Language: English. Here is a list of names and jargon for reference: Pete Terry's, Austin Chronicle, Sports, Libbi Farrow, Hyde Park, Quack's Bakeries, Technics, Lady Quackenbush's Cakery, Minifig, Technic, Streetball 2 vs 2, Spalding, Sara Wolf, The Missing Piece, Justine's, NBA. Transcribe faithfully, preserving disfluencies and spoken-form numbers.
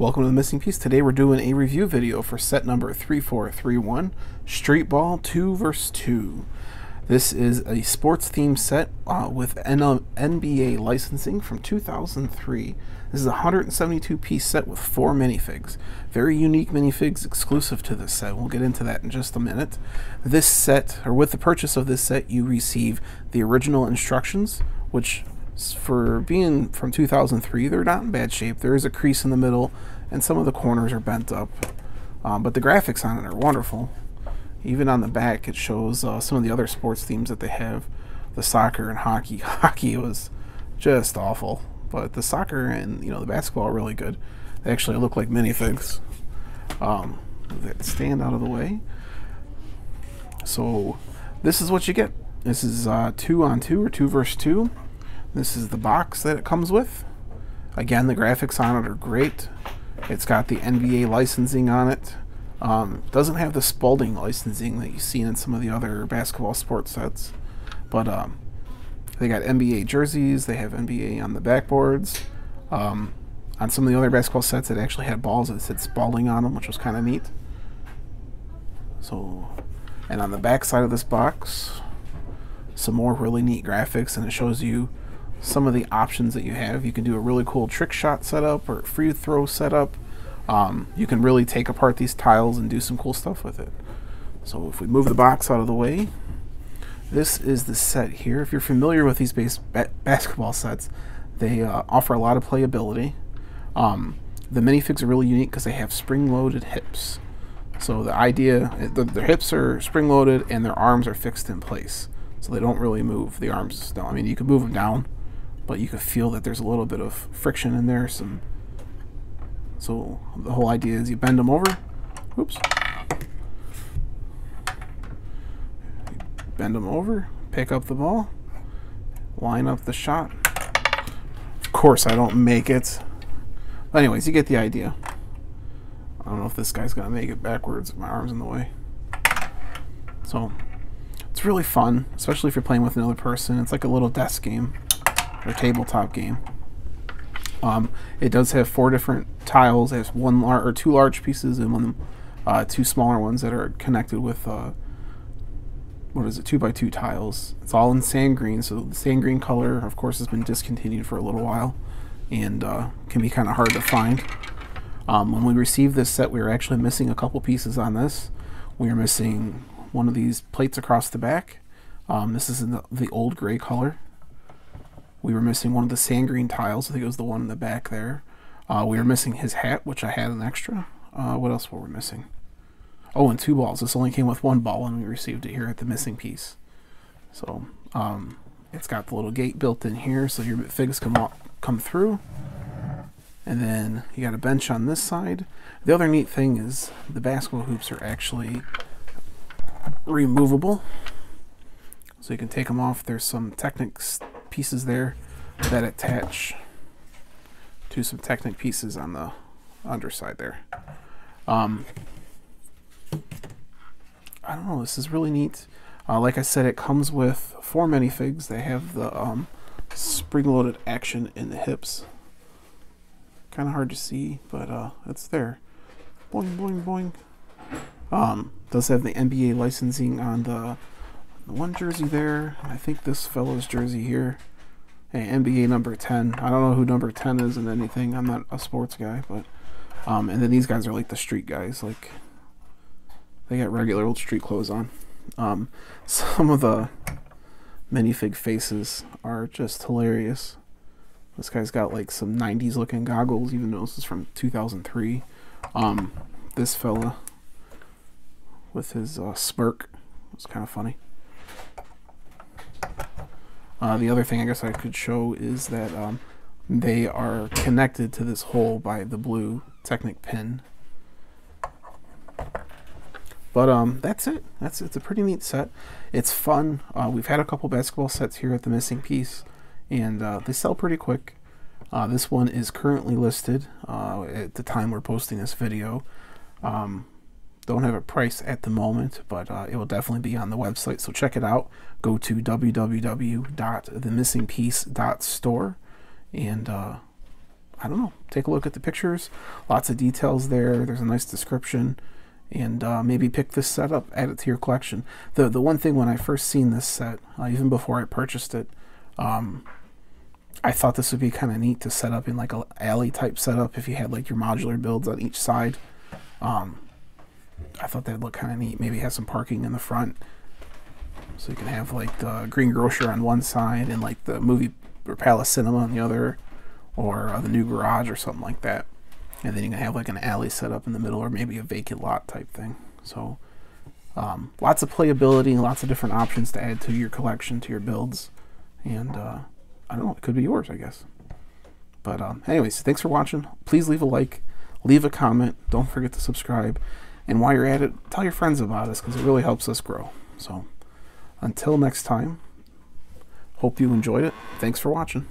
Welcome to The Missing Piece. Today we're doing a review video for set number three four three one, Streetball two versus two. This is a sports themed set uh, with N B A licensing from two thousand three. This is a one hundred seventy-two piece set with four minifigs. Very unique minifigs exclusive to this set. We'll get into that in just a minute. This set, or with the purchase of this set, you receive the original instructions, which for being from two thousand three, they're not in bad shape. There is a crease in the middle and some of the corners are bent up, um, but the graphics on it are wonderful. Even on the back it shows uh, some of the other sports themes that they have, the soccer and hockey. Hockey was just awful, but the soccer and you know the basketball are really good. They actually look like minifigs. Um, move that stand out of the way. So this is what you get. This is uh, two on two or two versus two. This is the box that it comes with. Again, the graphics on it are great. It's got the N B A licensing on it. Um, doesn't have the Spalding licensing that you've seen in some of the other basketball sports sets. But um, they got N B A jerseys. They have N B A on the backboards. Um, on some of the other basketball sets, it actually had balls that said Spalding on them, which was kind of neat. So, and on the back side of this box, some more really neat graphics, and it shows you some of the options that you have. You can do a really cool trick shot setup or free throw setup. Um, you can really take apart these tiles and do some cool stuff with it. So if we move the box out of the way, this is the set here. If you're familiar with these base ba basketball sets, they uh, offer a lot of playability. Um, the minifigs are really unique because they have spring-loaded hips. So the idea, the, their hips are spring-loaded and their arms are fixed in place. So they don't really move. The arms, no, I mean, you can move them down, but you can feel that there's a little bit of friction in there. Some, so the whole idea is you bend them over. Oops. You bend them over, pick up the ball, line up the shot. Of course, I don't make it. But anyways, you get the idea. I don't know if this guy's gonna make it backwards. My arm's in the way. So it's really fun, especially if you're playing with another person. It's like a little desk game. Or tabletop game. Um, it does have four different tiles. It has one lar or two large pieces and one, uh, two smaller ones that are connected with uh, what is it, two by two tiles. It's all in sand green, so the sand green color, of course, has been discontinued for a little while, and uh, can be kind of hard to find. Um, when we received this set, we were actually missing a couple pieces on this. We were missing one of these plates across the back. Um, this is in the, the old gray color. We were missing one of the sand green tiles. I think it was the one in the back there. Uh, we were missing his hat, which I had an extra. Uh, what else were we missing? Oh, and two balls. This only came with one ball when we received it here at The Missing Piece. So um, it's got the little gate built in here, so your figs come up, come through. And then you got a bench on this side. The other neat thing is the basketball hoops are actually removable. So you can take them off. There's some Technics pieces there that attach to some Technic pieces on the underside there. Um, I don't know, this is really neat. Uh, like I said, it comes with four minifigs. They have the um, spring-loaded action in the hips. Kind of hard to see, but uh, it's there. Boing, boing, boing. Um, does have the N B A licensing on the one jersey there. I think this fellow's jersey here. Hey, N B A number ten. I don't know who number ten is in anything. I'm not a sports guy, but um, and then these guys are like the street guys. Like they got regular old street clothes on. Um, some of the minifig faces are just hilarious. This guy's got like some nineties looking goggles, even though this is from two thousand three. Um, this fella with his uh, smirk was kind of funny. Uh, the other thing I guess I could show is that um, they are connected to this hole by the blue Technic pin. But um, that's it. That's it's a pretty neat set. It's fun. Uh, we've had a couple basketball sets here at The Missing Piece, and uh, they sell pretty quick. Uh, this one is currently listed uh, at the time we're posting this video. Um, Don't have a price at the moment, but uh, it will definitely be on the website, so check it out. Go to w w w dot the missing piece dot store, and uh, I don't know, take a look at the pictures. Lots of details there. There's a nice description. And uh, maybe pick this set up, add it to your collection. The, the one thing when I first seen this set, uh, even before I purchased it, um, I thought this would be kind of neat to set up in like an alley type setup if you had like your modular builds on each side. Um, I thought that'd look kind of neat. Maybe have some parking in the front. So you can have like the Green Grocer on one side and like the movie or Palace Cinema on the other, or uh, the new garage or something like that. And then you can have like an alley set up in the middle, or maybe a vacant lot type thing. So um, lots of playability and lots of different options to add to your collection, to your builds. And uh, I don't know, it could be yours, I guess. But um, anyways, thanks for watching. Please leave a like, leave a comment. Don't forget to subscribe. And while you're at it, tell your friends about us, because it really helps us grow. So until next time, hope you enjoyed it. Thanks for watching.